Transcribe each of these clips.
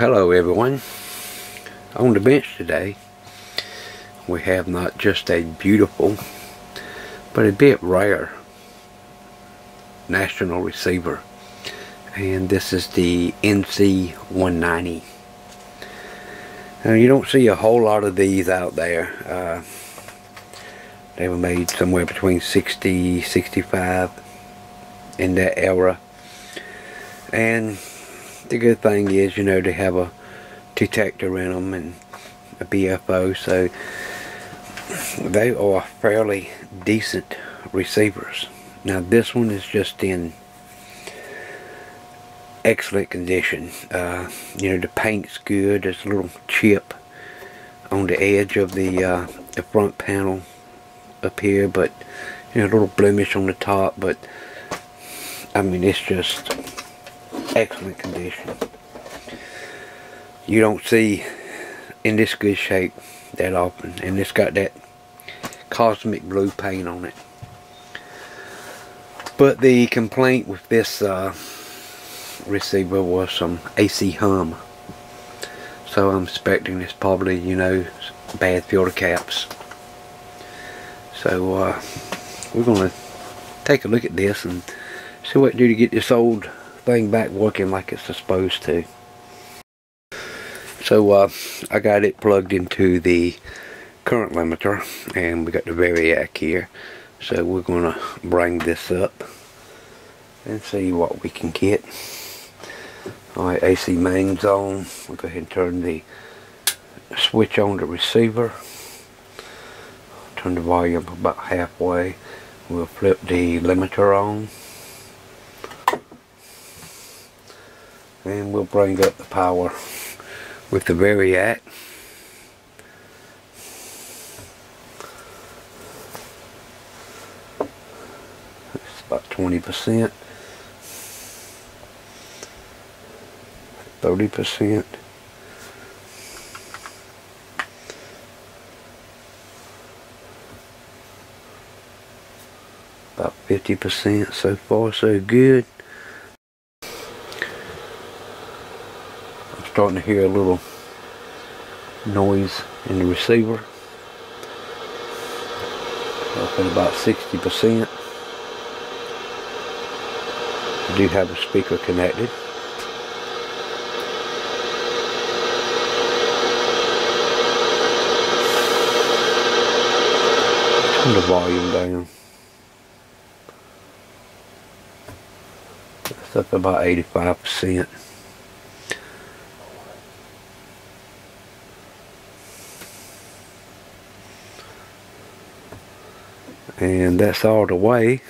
Hello everyone. On the bench today we have not just a beautiful but a bit rare national receiver, and this is the NC-190. Now you don't see a whole lot of these out there. They were made somewhere between 60-65 in that era, and the good thing is, you know, they have a detector in them and a BFO, so they are fairly decent receivers. Now this one is just in excellent condition. You know, the paint's good. There's a little chip on the edge of the front panel up here, but you know, a little blemish on the top, but I mean, it's just excellent condition. You don't see in this good shape that often, and it's got that cosmic blue paint on it. But the complaint with this receiver was some AC hum, so I'm expecting it's probably, you know, bad filter caps. So we're gonna take a look at this and see what to do to get this old thing back working like it's supposed to. So I got it plugged into the current limiter, and we got the variac here, so we're gonna bring this up and see what we can get. Alright, AC mains on. We'll go ahead and turn the switch on the receiver, turn the volume about halfway. We'll flip the limiter on, and we'll bring up the power with the variac. It's about 20%, 30%, about 50%. So far so good. Starting to hear a little noise in the receiver, up at about 60%. I do have a speaker connected. Turn the volume down. That's up about 85%. And that's all the way.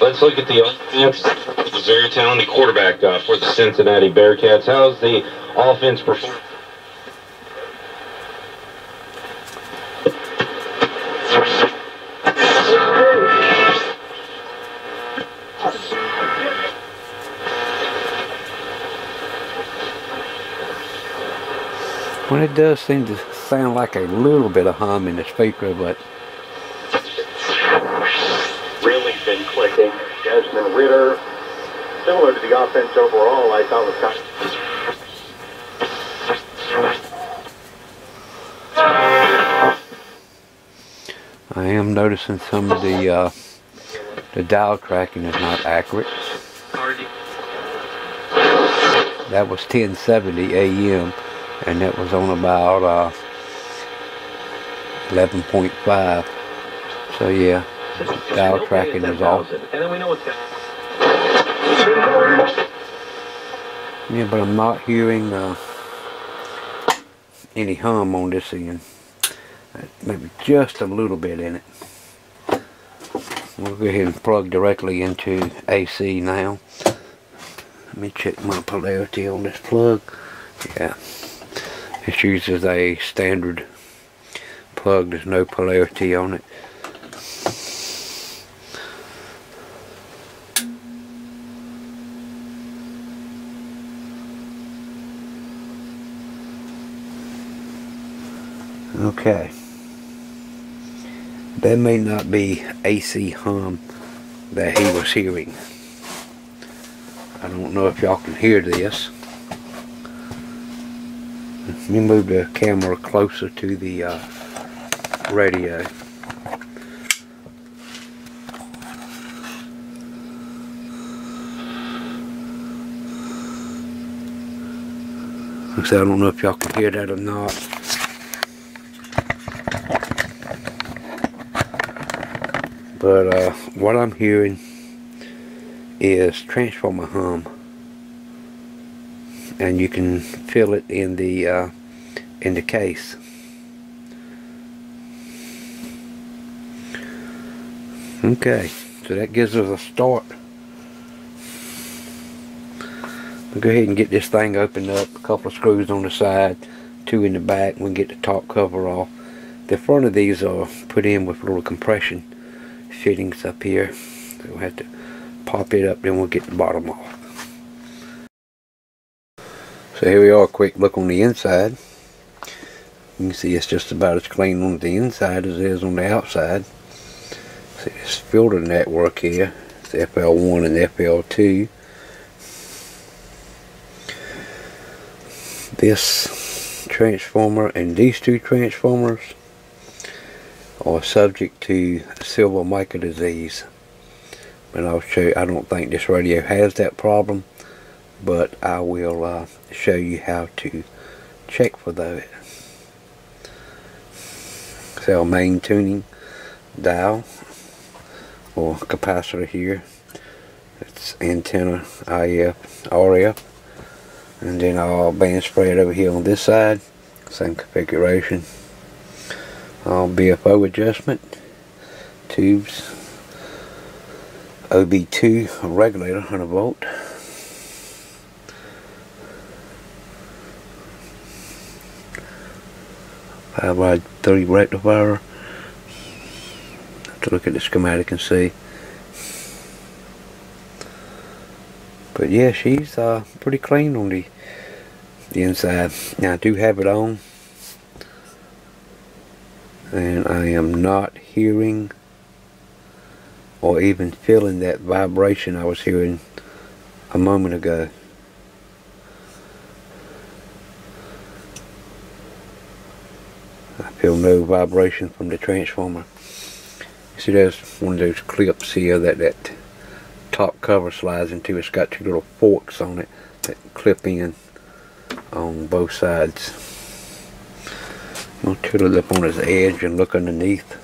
Let's look at the offense. The very talented quarterback for the Cincinnati Bearcats. How's the offense performing? Well, it does seem to sound like a little bit of hum in the speaker, but really been clicking. Desmond Ritter, similar to the offense overall, I thought was kind of... I am noticing some of the dial tracking is not accurate. That was 1070 AM. And that was on about 11.5. So yeah, dial tracking is off. Yeah, but I'm not hearing any hum on this end. Maybe just a little bit in it. We'll go ahead and plug directly into AC now. Let me check my polarity on this plug. Yeah. It uses a standard plug. There's no polarity on it. Okay. There may not be AC hum that he was hearing. I don't know if y'all can hear this. Let me move the camera closer to the radio. So I don't know if y'all can hear that or not. But what I'm hearing is transformer hum. And you can feel it in the case. Okay, so that gives us a start. We'll go ahead and get this thing opened up. A couple of screws on the side, 2 in the back. We can get the top cover off. The front of these are put in with little compression fittings up here. So we'll have to pop it up, then we'll get the bottom off. So here we are, a quick look on the inside. You can see it's just about as clean on the inside as it is on the outside. See this filter network here. It's FL1 and FL2. This transformer and these 2 transformers are subject to silver mica disease, and I'll show you. I don't think this radio has that problem, but I will show you how to check for that. So main tuning dial or capacitor here, it's antenna IF, RF. And then all band spread over here on this side, same configuration. All BFO adjustment, tubes, OB2 regulator, 100 volt. Power by 3 rectifier. Have to look at the schematic and see. But yeah, she's pretty clean on the inside. Now I do have it on, and I am not hearing or even feeling that vibration I was hearing a moment ago. I feel no vibration from the transformer. You see, there's one of those clips here that top cover slides into. It's got 2 little forks on it that clip in on both sides. I'll turtle it up on its edge and look underneath.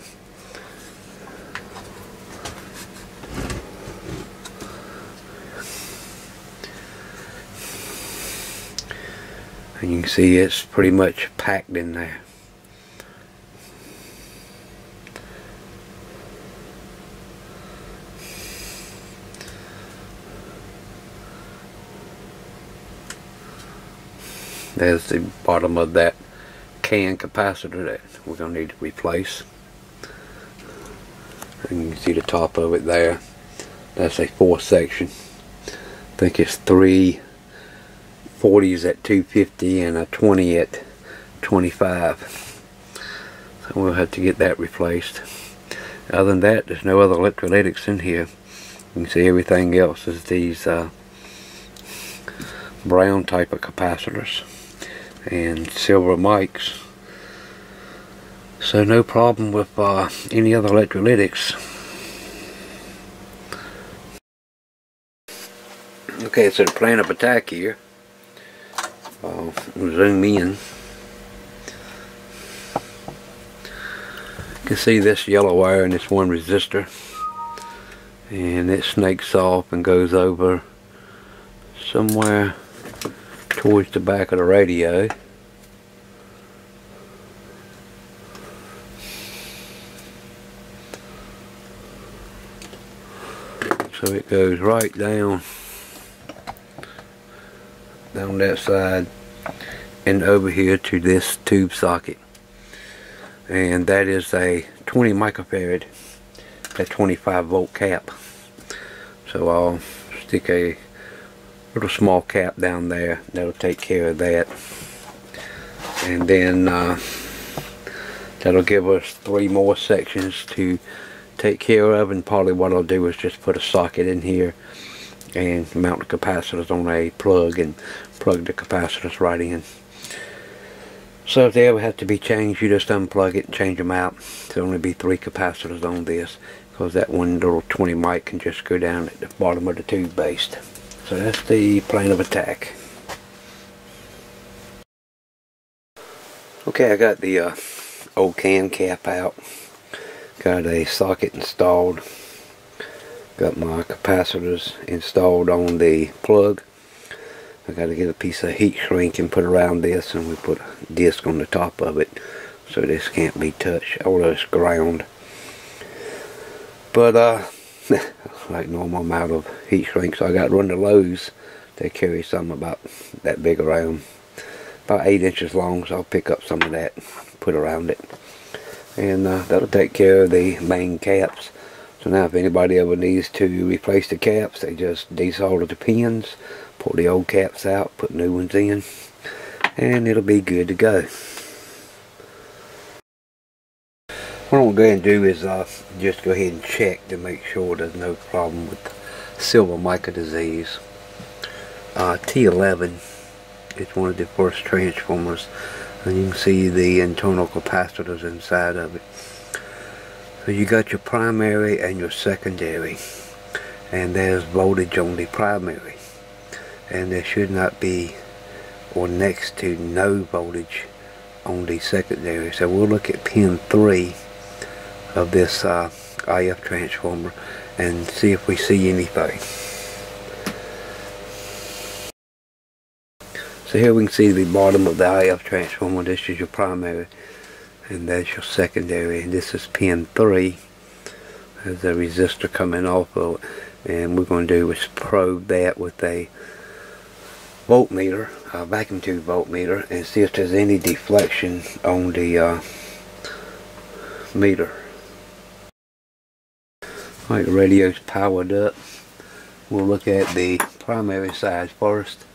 And you can see it's pretty much packed in there. There's the bottom of that can capacitor that we're going to need to replace. And you can see the top of it there. That's a 4 section. I think it's 3 40s at 250 and a 20 at 25. So we'll have to get that replaced. Other than that, there's no other electrolytics in here. You can see everything else is these brown type of capacitors and silver mics. So no problem with any other electrolytics. Okay, so the plan of attack here. I'll zoom in. You can see this yellow wire and this one resistor, and it snakes off and goes over somewhere towards the back of the radio. So it goes right down that side and over here to this tube socket, and that is a 20 microfarad at 25 volt cap. So I'll stick a little small cap down there. That'll take care of that. And then That'll give us three more sections to take care of, and probably what I'll do is just put a socket in here and mount the capacitors on a plug and plug the capacitors right in. So if they ever have to be changed, you just unplug it and change them out. There'll only be three capacitors on this, because that one little 20 mic can just go down at the bottom of the tube base. So that's the plan of attack. Okay, I got the old can cap out, got a socket installed, got my capacitors installed on the plug. I got to get a piece of heat shrink and put around this, and we put a disc on the top of it so this can't be touched, although it's ground. But like normal amount of heat shrink, so I got to run to Lowe's. They carry some about that big around, about 8 inches long, so I'll pick up some of that, put around it, and that'll take care of the main caps. So now if anybody ever needs to replace the caps, they just desolder the pins, pull the old caps out, put new ones in, and it'll be good to go. What I'm going to do is just go ahead and check to make sure there's no problem with silver mica disease. T11 is one of the first transformers, and you can see the internal capacitors inside of it. So you got your primary and your secondary, and there's voltage on the primary, and there should not be or next to no voltage on the secondary. So we'll look at pin 3 of this IF transformer and see if we see anything. So here we can see the bottom of the IF transformer. This is your primary, and that's your secondary. This is pin 3. There's a resistor coming off of it, and we're going to do is probe that with a voltmeter, a vacuum tube voltmeter, and see if there's any deflection on the meter. Alright, the radio's powered up. We'll look at the primary side first.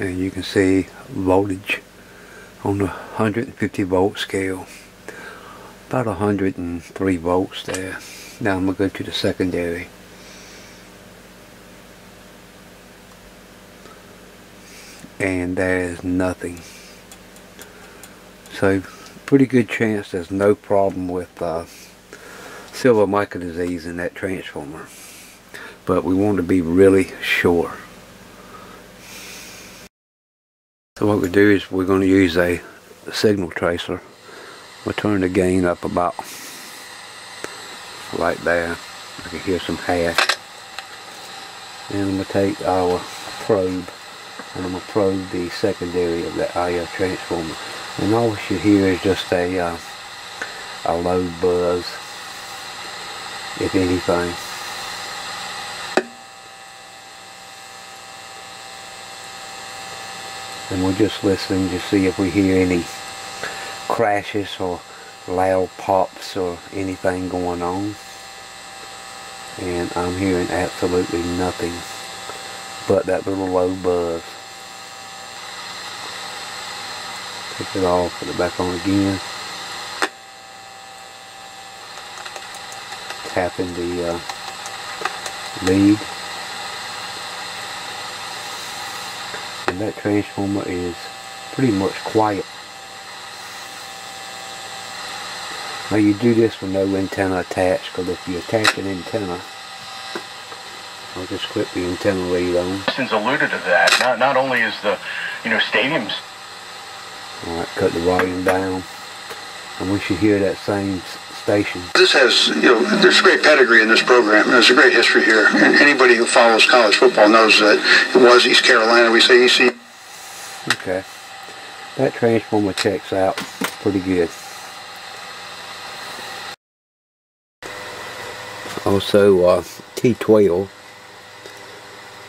And you can see voltage on the 150 volt scale, about 103 volts there. Now I'm going to go to the secondary. And there is nothing. So pretty good chance there's no problem with silver mica disease in that transformer, but we want to be really sure. So what we do is we're going to use a signal tracer. We'll turn the gain up about right there. I can hear some hash. And I'm going to take our probe, and I'm going to probe the secondary of that IF transformer. And all you hear is just a low buzz, if anything. And we're just listening to see if we hear any crashes or loud pops or anything going on. And I'm hearing absolutely nothing but that little low buzz. Take it off, put it back on again. Tapping the lead. And that transformer is pretty much quiet. Now you do this with no antenna attached, because if you attach an antenna, I'll just clip the antenna lead on. Since alluded to that, not only is the, stadiums. Alright, cut the volume down, and we should hear that same station. This has, there's a great pedigree in this program. There's a great history here, and anybody who follows college football knows that it was East Carolina. We say EC. Okay, that transformer checks out pretty good. Also, T12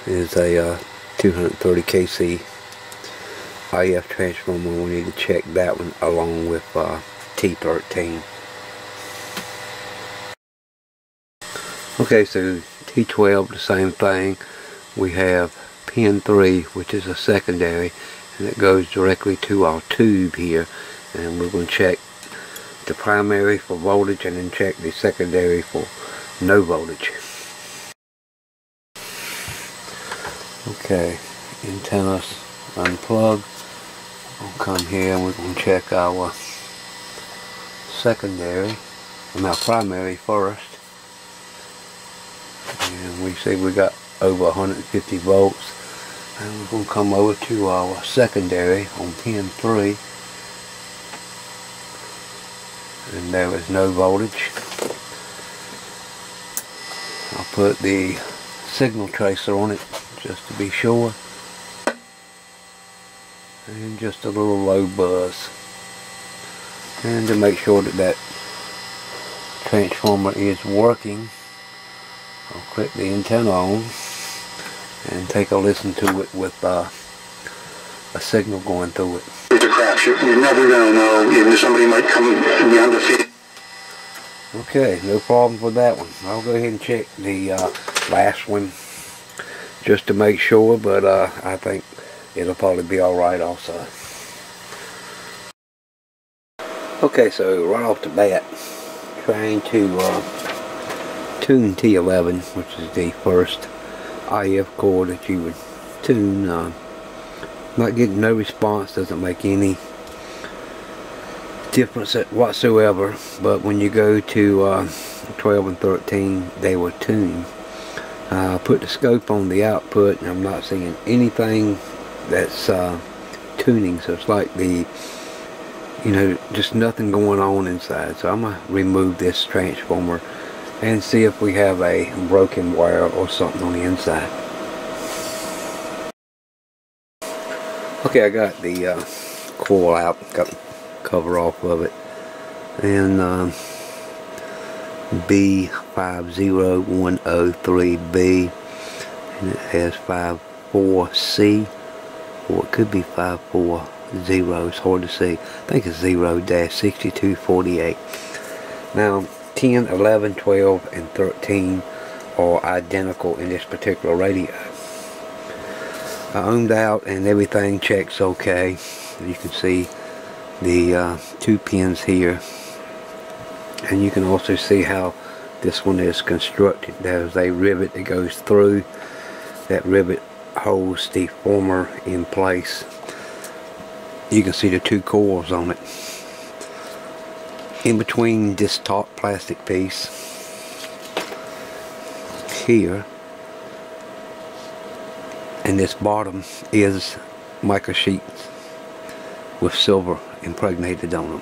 is a 230 kc IF transformer. We need to check that one along with T13. Okay, so T12, the same thing. We have pin 3, which is a secondary, and it goes directly to our tube here, and we're going to check the primary for voltage and then check the secondary for no voltage. Okay, antennas unplugged. We'll come here and we're going to check our secondary and our primary first, and we see we got over 150 volts, and we're going to come over to our secondary on pin 3, and there is no voltage. I'll put the signal tracer on it just to be sure, and just a little low buzz, and to make sure that that transformer is working, I'll click the antenna on and take a listen to it with a signal going through it. You're never going to know if somebody might come beyond the field. Okay, no problem with that one. I'll go ahead and check the last one just to make sure, but I think it'll probably be alright also. Okay, so right off the bat, trying to tune T11, which is the first IF core that you would tune. Not getting no response doesn't make any difference whatsoever, but when you go to 12 and 13 they will tune. I put the scope on the output and I'm not seeing anything that's tuning, so it's like the, you know, just nothing going on inside. So I'm going to remove this transformer and see if we have a broken wire or something on the inside. Okay, I got the coil out, got the cover off of it, and B50103B, and it has 54C, or it could be 540, it's hard to see. I think it's 0-6248. Now 10, 11, 12, and 13 are identical in this particular radio. I ohmed out and everything checks okay. You can see the two pins here, and you can also see how this one is constructed. There's a rivet that goes through. That rivet holds the former in place. You can see the two coils on it. In between this top plastic piece here and this bottom is mica sheets with silver impregnated on them.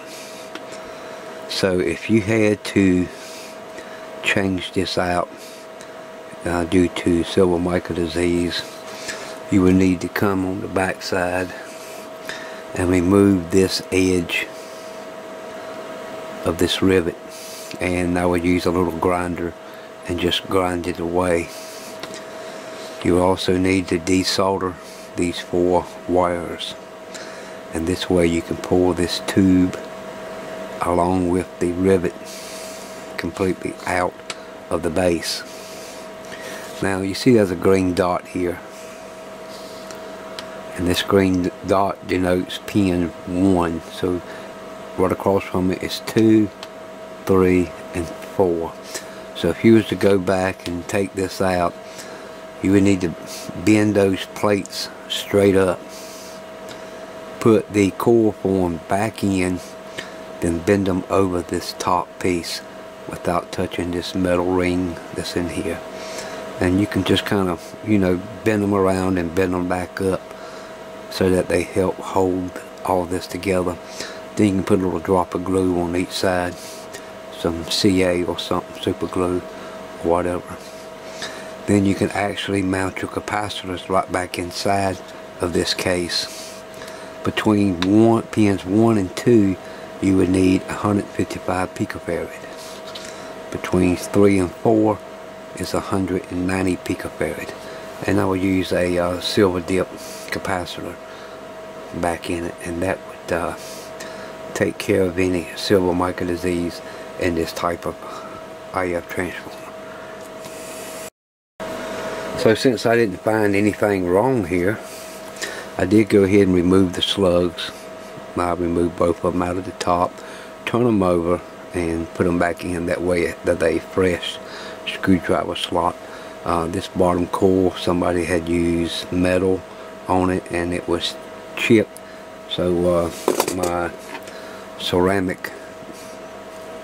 So if you had to change this out due to silver mica disease, you would need to come on the back side and remove this edge of this rivet, and I would use a little grinder and just grind it away. You also need to desolder these four wires, and this way you can pull this tube along with the rivet completely out of the base. Now you see there's a green dot here, and this green dot denotes pin 1, so right across from it is 2, 3, and 4. So if you was to go back and take this out, you would need to bend those plates straight up, put the core form back in, then bend them over this top piece without touching this metal ring that's in here. And you can just kind of, you know, bend them around and bend them back up so that they help hold all this together. Then you can put a little drop of glue on each side, some CA or something, super glue, whatever. Then you can actually mount your capacitors right back inside of this case. Between pins 1 and 2, you would need 155 picofarads. Between 3 and 4 is 190 picofarad. And I will use a silver dip capacitor back in it, and that would take care of any silver mica disease in this type of IF transformer. So since I didn't find anything wrong here, I did go ahead and remove the slugs. I removed both of them out of the top, turn them over, and put them back in. That way that they fresh screwdriver slot. This bottom core, somebody had used metal on it and it was chipped, so my ceramic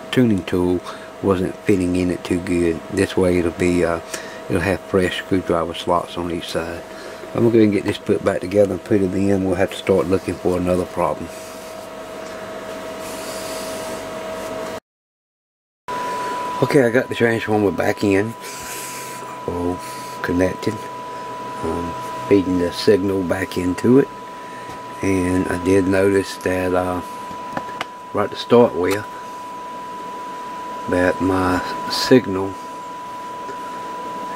tuning tool wasn't fitting in it too good. This way it'll be it'll have fresh screwdriver slots on each side. I'm gonna go ahead and get this put back together and put it in. We'll have to start looking for another problem. Okay, I got the transformer back in, all connected. I'm feeding the signal back into it, and I did notice that right to start with, that my signal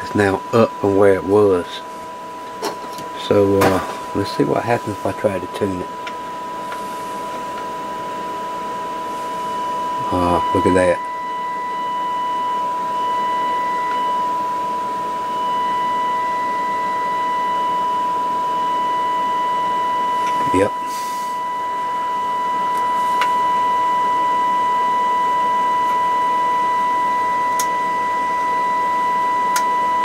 is now up from where it was. So let's see what happens if I try to tune it. Look at that. Yep.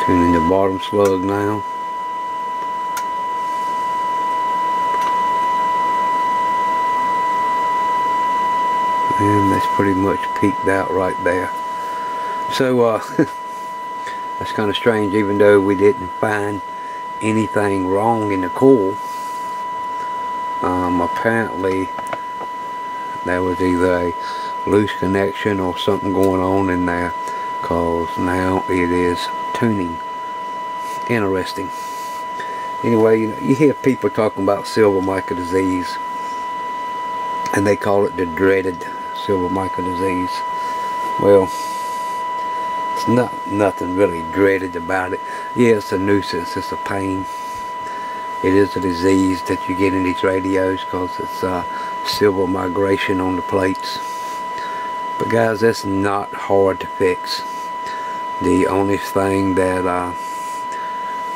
Tuning the bottom slug now. And that's pretty much peaked out right there. So that's kind of strange. Even though we didn't find anything wrong in the coil, apparently there was either a loose connection or something going on in there, because now it is tuning. Interesting. Anyway, you hear people talking about silver mica disease, and they call it the dreaded silver mica disease. Well, it's not nothing really dreaded about it. Yeah, it's a nuisance, it's a pain. It is a disease that you get in these radios, because it's silver migration on the plates. But guys, that's not hard to fix. The only thing that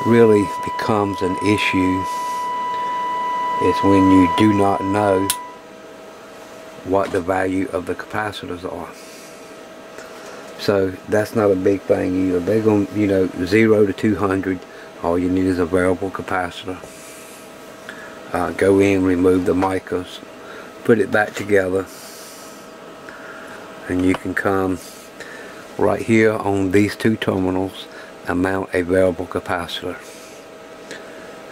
really becomes an issue is when you do not know what the value of the capacitors are. So that's not a big thing either. They're going, you know, 0 to 200. All you need is a variable capacitor. Go in, remove the micas, put it back together, and you can come right here on these two terminals and mount a variable capacitor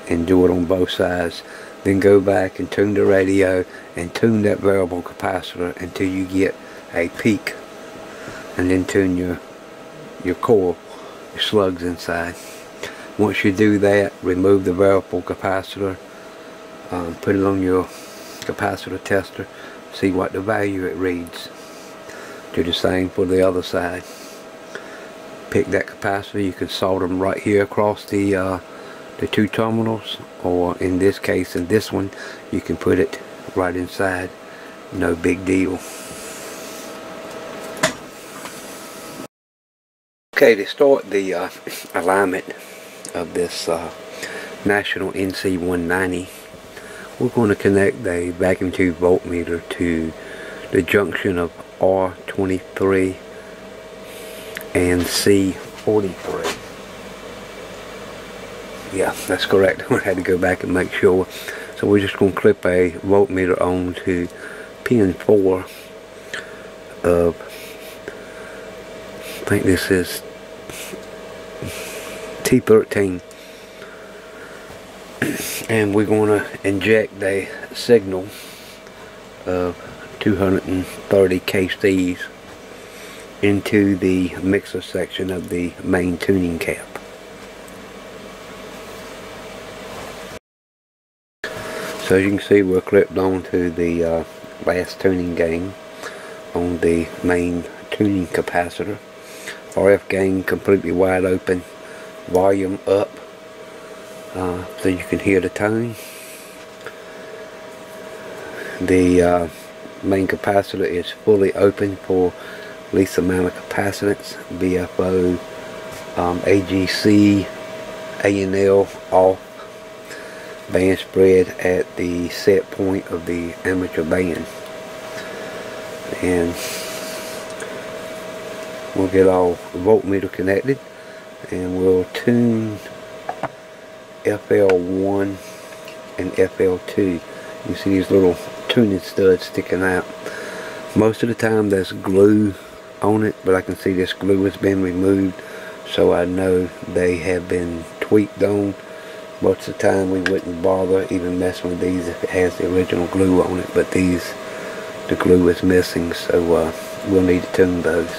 and do it on both sides. Then go back and tune the radio and tune that variable capacitor until you get a peak, and then tune your coil, your slugs inside. Once you do that, remove the variable capacitor, put it on your capacitor tester, see what the value it reads. Do the same for the other side. Pick that capacitor. You can solder them right here across the two terminals, or in this case, in this one, you can put it right inside. No big deal. Okay, to start the alignment of this National NC-190, we're going to connect the vacuum tube voltmeter to the junction of R23 and C43. Yeah, that's correct. I had to go back and make sure. So we're just going to clip a voltmeter on to pin 4 of, I think this is T13, and we're going to inject a signal of 230 kcs into the mixer section of the main tuning cap. So as you can see, we're clipped onto the last tuning gain on the main tuning capacitor. RF gain completely wide open, volume up, so you can hear the tone. The main capacitor is fully open for least amount of capacitance. BFO, AGC, ANL off. band spread at the set point of the amateur band, and we'll get all the voltmeter connected, and we'll tune FL1 and FL2. You can see these little tuning studs sticking out. Most of the time there's glue on it, but I can see this glue has been removed, so I know they have been tweaked on. Most of the time we wouldn't bother even messing with these if it has the original glue on it, but these, the glue is missing, so we'll need to tune those.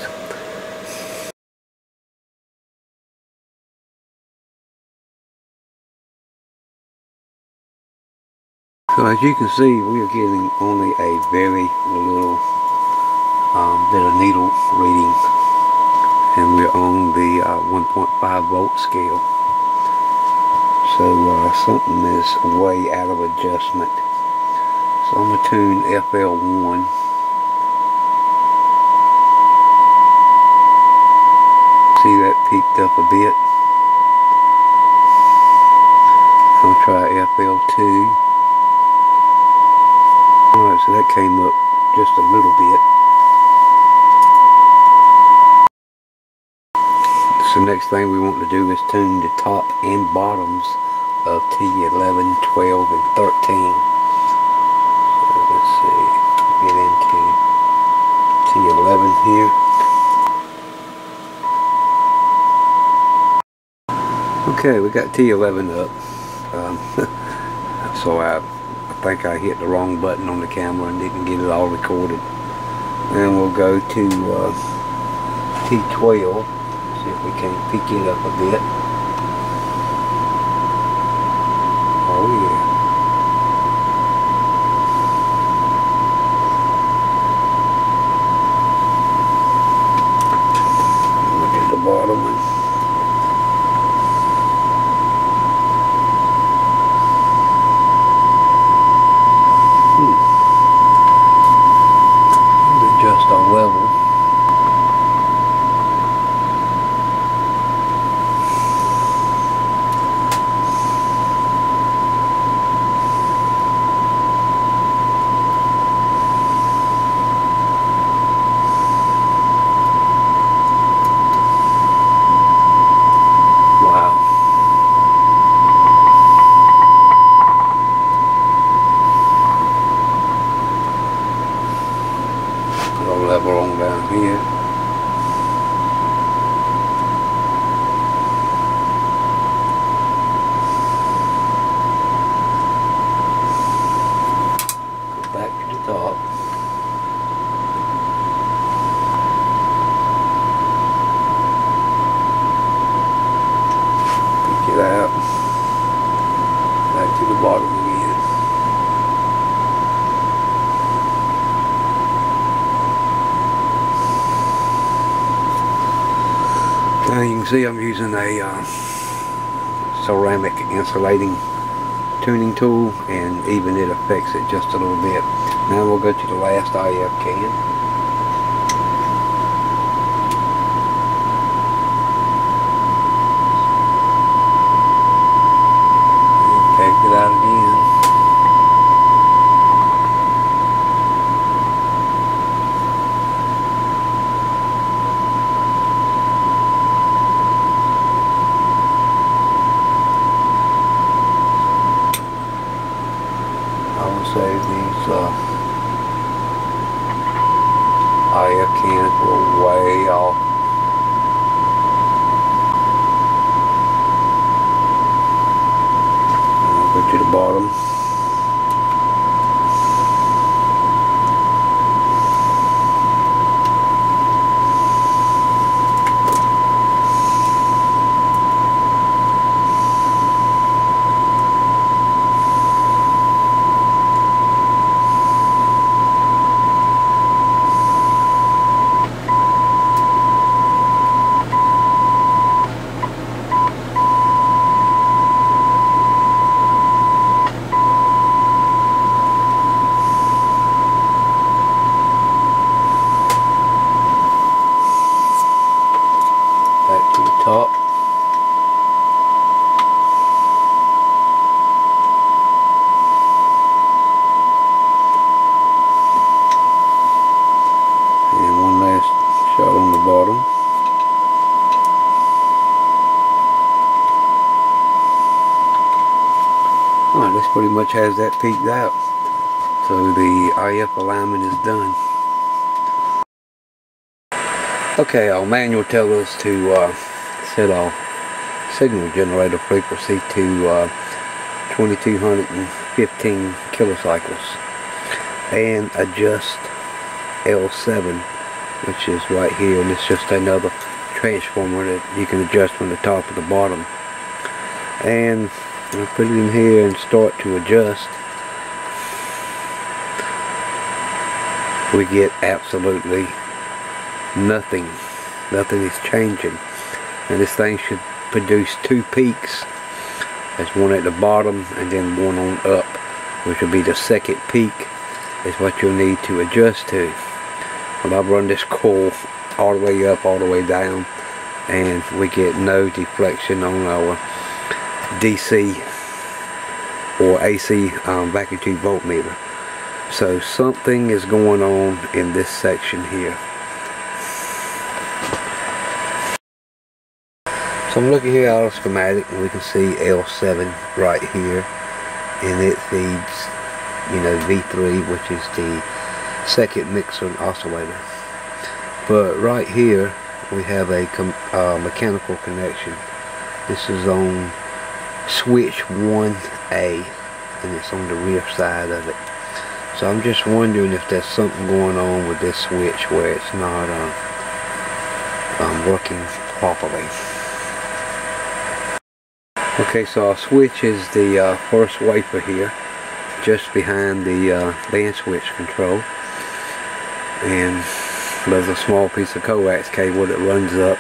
So as you can see, we are getting only a very little bit of needle reading, and we're on the 1.5 volt scale, so something is way out of adjustment. So I'm going to tune FL1, see that peaked up a bit. I'll try FL2. Alright, so that came up just a little bit. So next thing we want to do is tune the top and bottoms of T11, 12, and 13. So let's see, get into T11 here. Okay, we got T11 up. So I think I hit the wrong button on the camera and didn't get it all recorded. And we'll go to T12, see if we can peak it up a bit. Oh yeah. Look at the bottom one. See, I'm using a ceramic insulating tuning tool, and even it affects it just a little bit. Now we'll go to the last IF can. Take it out again. Alright, this pretty much has that peaked out. So the IF alignment is done. Okay, our manual tells us to set our signal generator frequency to 2215 kilocycles and adjust L7, which is right here, and it's just another transformer that you can adjust from the top to the bottom. And I'll put it in here and start to adjust. We get absolutely nothing. Nothing is changing. And this thing should produce two peaks. There's one at the bottom and then one on up, which will be the second peak, is what you'll need to adjust to. Well, I've run this coil all the way up, all the way down, and we get no deflection on our DC or AC vacuum tube voltmeter. So something is going on in this section here. So I'm looking here at our schematic, and we can see L7 right here, and it feeds, you know, V3, which is the second mixer and oscillator. But right here we have a mechanical connection. This is on switch 1A, and it's on the rear side of it. So I'm just wondering if there's something going on with this switch where it's not working properly. Okay, so our switch is the first wafer here, just behind the band switch control, and there's a small piece of coax cable that runs up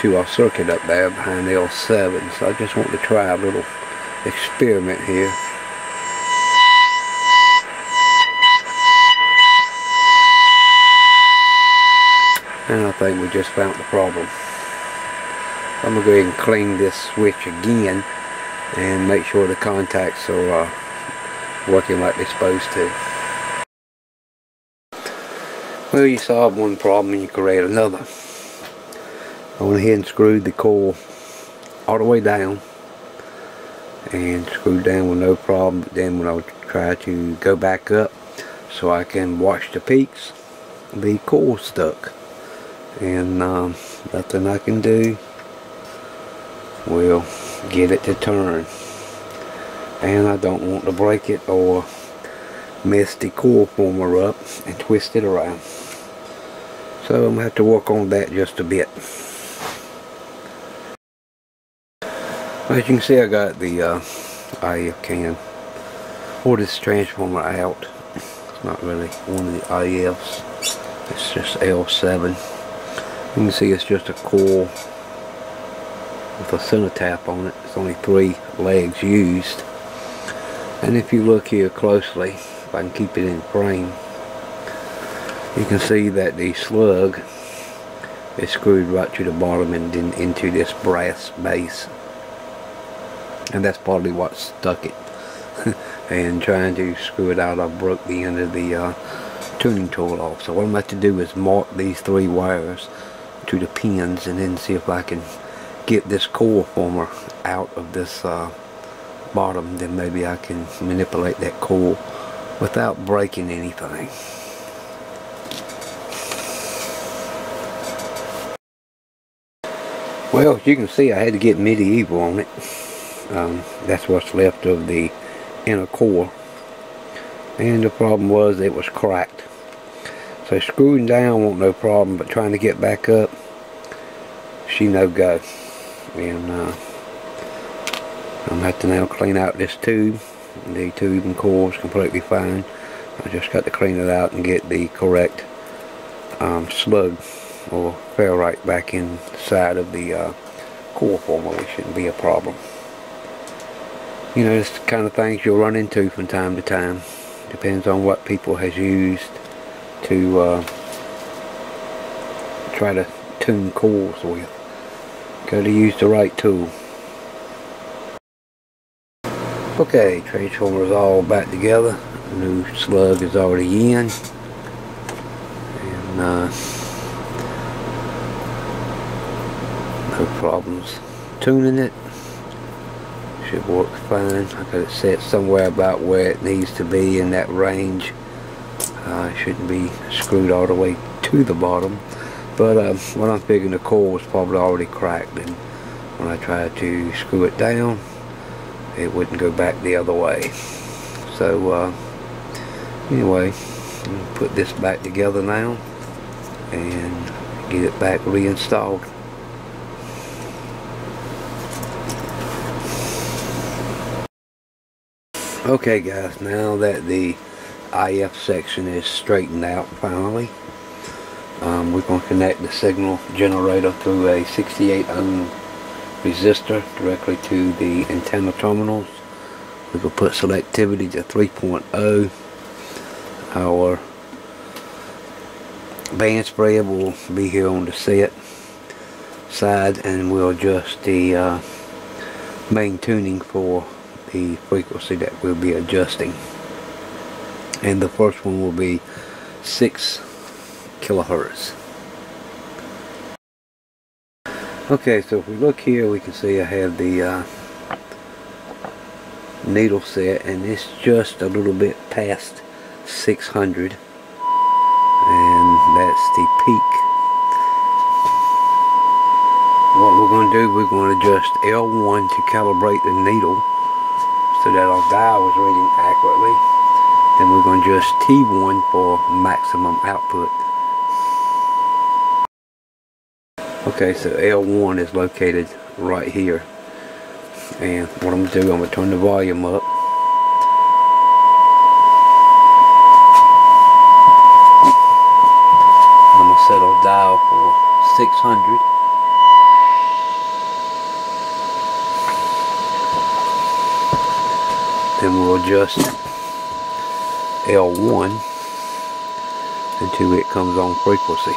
to our circuit up there behind the L7. So I just want to try a little experiment here. And I think we just found the problem. I'm going to go ahead and clean this switch again and make sure the contacts are working like they're supposed to. Well, you solve one problem and you create another. I went ahead and screwed the coil all the way down and screwed down with no problem. But then when I would try to go back up so I can watch the peaks, the coil stuck, and nothing I can do will get it to turn. And I don't want to break it or mess the coil former up and twist it around. So I'm going to have to work on that just a bit. As you can see, I got the IF can, or this transformer, out. It's not really one of the IFs, it's just L7. You can see it's just a coil with a center tap on it. It's only 3 legs used. And if you look here closely, if I can keep it in frame, you can see that the slug is screwed right to the bottom and then into this brass base. And that's probably what stuck it. And trying to screw it out, I broke the end of the tuning tool off. So what I'm about to do is mark these 3 wires to the pins and then see if I can get this coil former out of this bottom. Then maybe I can manipulate that coil without breaking anything. Well, as you can see, I had to get medieval on it. That's what's left of the inner core, and the problem was it was cracked. So screwing down won't no problem, but trying to get back up, she no go. And I'm going to have to now clean out this tube. The tube and core is completely fine. I just got to clean it out and get the correct slug or ferrite back inside of the core former, which shouldn't be a problem. You know, it's the kind of things you'll run into from time to time. Depends on what people has used to try to tune coils with. Gotta use the right tool. Okay, transformer is all back together. The new slug is already in. And no problems tuning it. Should work fine. I got it set somewhere about where it needs to be in that range. It shouldn't be screwed all the way to the bottom. But when I'm figuring the core was probably already cracked, and when I tried to screw it down, it wouldn't go back the other way. So anyway, put this back together now and get it back reinstalled. Okay guys, now that the IF section is straightened out finally, we're going to connect the signal generator through a 68 ohm resistor directly to the antenna terminals. We will put selectivity to 3.0. Our band spread will be here on the set side, and we'll adjust the main tuning for the frequency that we'll be adjusting. And the first one will be 6 kilohertz. Okay, so if we look here, we can see I have the needle set, and it's just a little bit past 600, and that's the peak. What we're going to do, we're going to adjust L1 to calibrate the needle so that our dial is reading accurately. Then we're going to adjust T1 for maximum output. Okay, so L1 is located right here, and what I'm going to do, I'm going to turn the volume up. I'm going to set our dial for 600. Then we'll adjust L1 until it comes on frequency.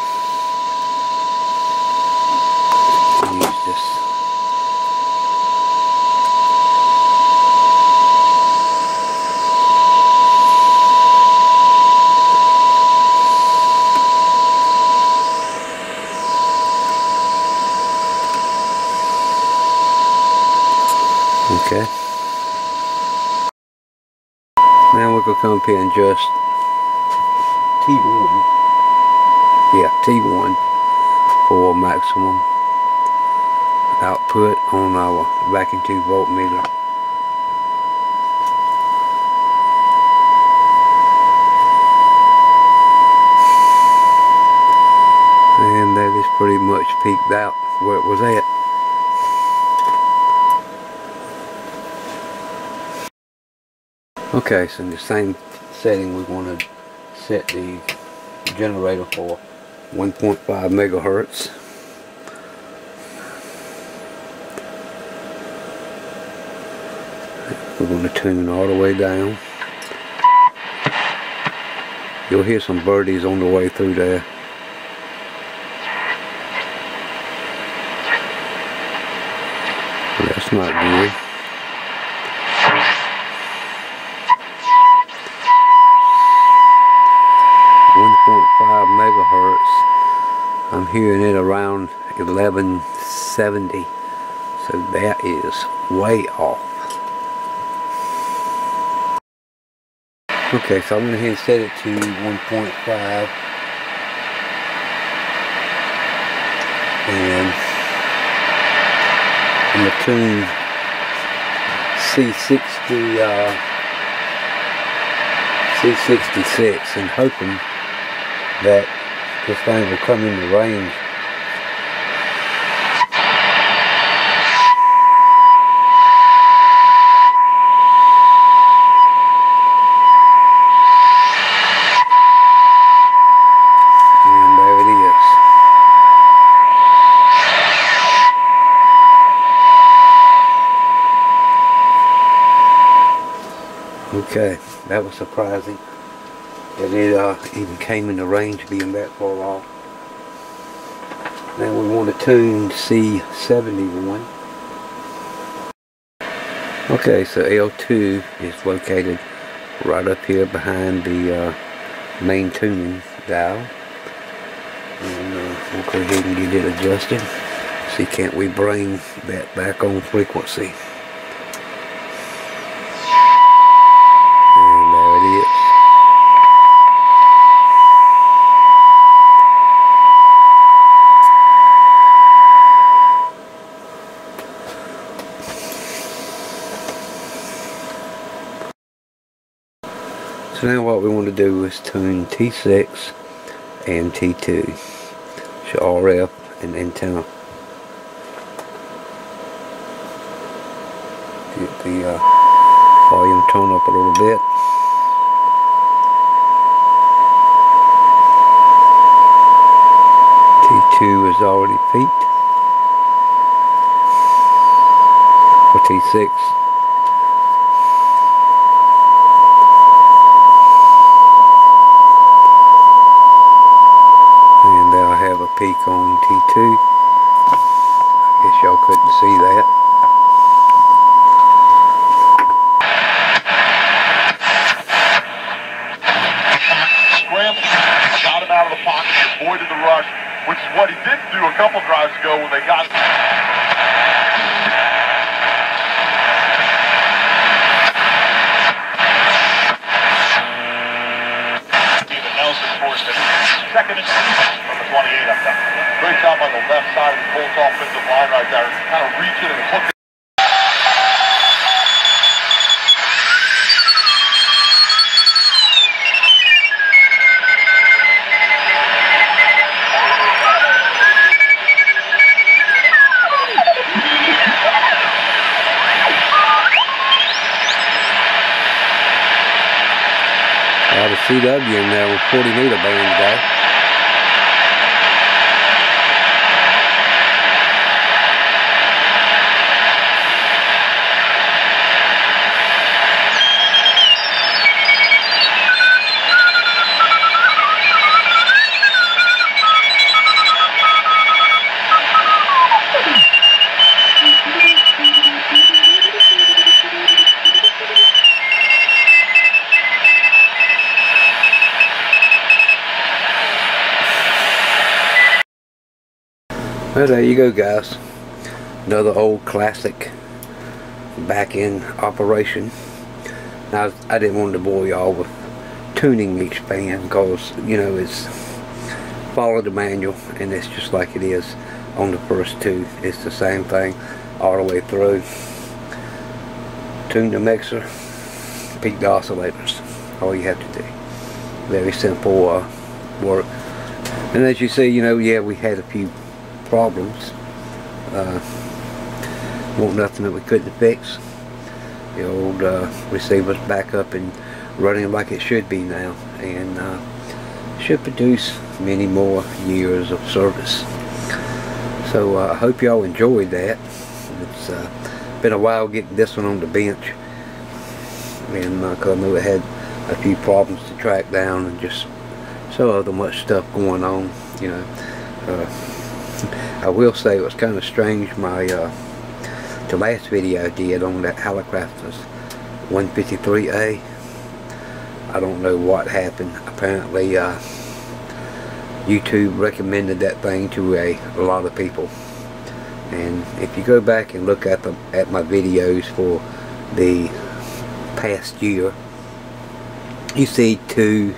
Okay. Now we're going to come up here and adjust T1. Yeah, T1 for maximum output on our vacuum tube voltmeter. And that is pretty much peaked out where it was at. Okay, so in the same setting, we want to set the generator for 1.5 megahertz. We're going to tune it all the way down. You'll hear some birdies on the way through there. That's not good. I'm hearing it around 1170, so that is way off. Okay, so I'm going to go ahead and set it to 1.5 and I'm going to tune C66 and hoping that this thing will come in the range. And there it is. Okay, that was surprising. And it even came in the range being that far off. Now we want to tune C71. Okay, so L2 is located right up here behind the main tuning dial. And we'll go ahead and get it adjusted. See, can't we bring that back on frequency? So now what we want to do is tune T6 and T2. So RF and antenna. Get the volume turned up a little bit. T2 is already peaked. Or T6. Peak on T2. I guess y'all couldn't see that. Scrambled, shot him out of the pocket, avoided the rush, which is what he didn't do a couple drives ago when they got. Steven Nelson forced it. Second and 28 up there. Great job on the left side of the Colts offensive line right there. Kind of reaching and hooking. I have a CW in there with 40 meter band today. Well, there you go, guys. Another old classic back in operation. Now, I didn't want to bore y'all with tuning each band because, you know, it's follow the manual and it's just like it is on the first two. It's the same thing all the way through. Tune the mixer, peak the oscillators. All you have to do. Very simple work. And as you see, you know, yeah, we had a few problems, won't nothing that we couldn't fix. The old receiver's back up and running like it should be now, and should produce many more years of service. So I hope y'all enjoyed that. It's been a while getting this one on the bench, and I know it had a few problems to track down and just so other much stuff going on, you know. I will say it was kind of strange, my the last video I did on that Hallicrafters 153A. I don't know what happened. Apparently YouTube recommended that thing to a lot of people, and if you go back and look at my videos for the past year, you see 2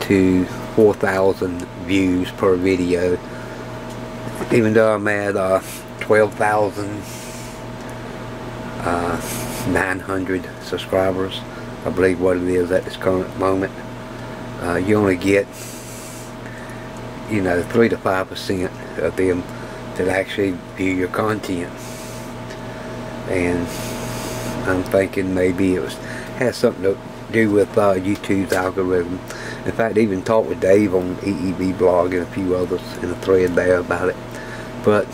to 4,000 views per video, even though I'm at 12,900 subscribers, I believe what it is at this current moment. You only get, you know, 3 to 5% of them that actually view your content, and I'm thinking maybe it has something to do with YouTube's algorithm. In fact, I even talked with Dave on EEV blog and a few others in a thread there about it. But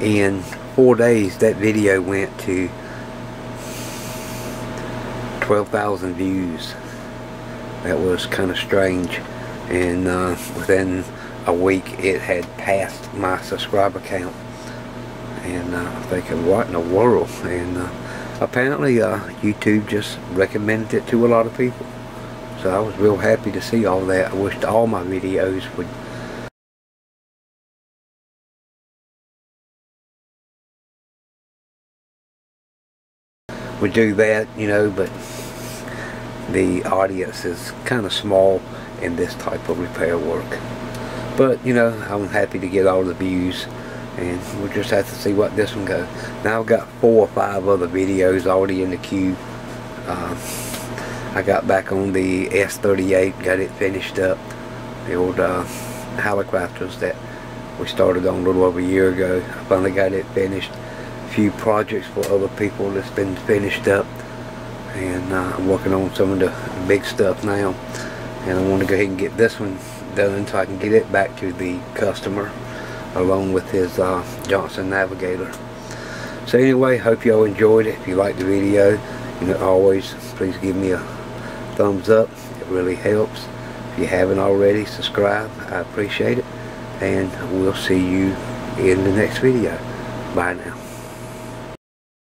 in 4 days, that video went to 12,000 views. That was kind of strange. And within a week, it had passed my subscriber count. And I'm thinking, what in the world? And apparently, YouTube just recommended it to a lot of people. So I was real happy to see all that. I wished all my videos would do that, you know, but the audience is kind of small in this type of repair work. But, you know, I'm happy to get all the views, and we'll just have to see what this one goes. Now I've got 4 or 5 other videos already in the queue. I got back on the S38, got it finished up, the old Hallicrafters that we started on a little over a year ago. I finally got it finished. A few projects for other people that's been finished up, and I'm working on some of the big stuff now, and I want to go ahead and get this one done so I can get it back to the customer along with his Johnson Navigator. So anyway, hope y'all enjoyed it. If you liked the video, you know, always please give me a thumbs up. It really helps. If you haven't already, subscribe. I appreciate it, and we'll see you in the next video. Bye now.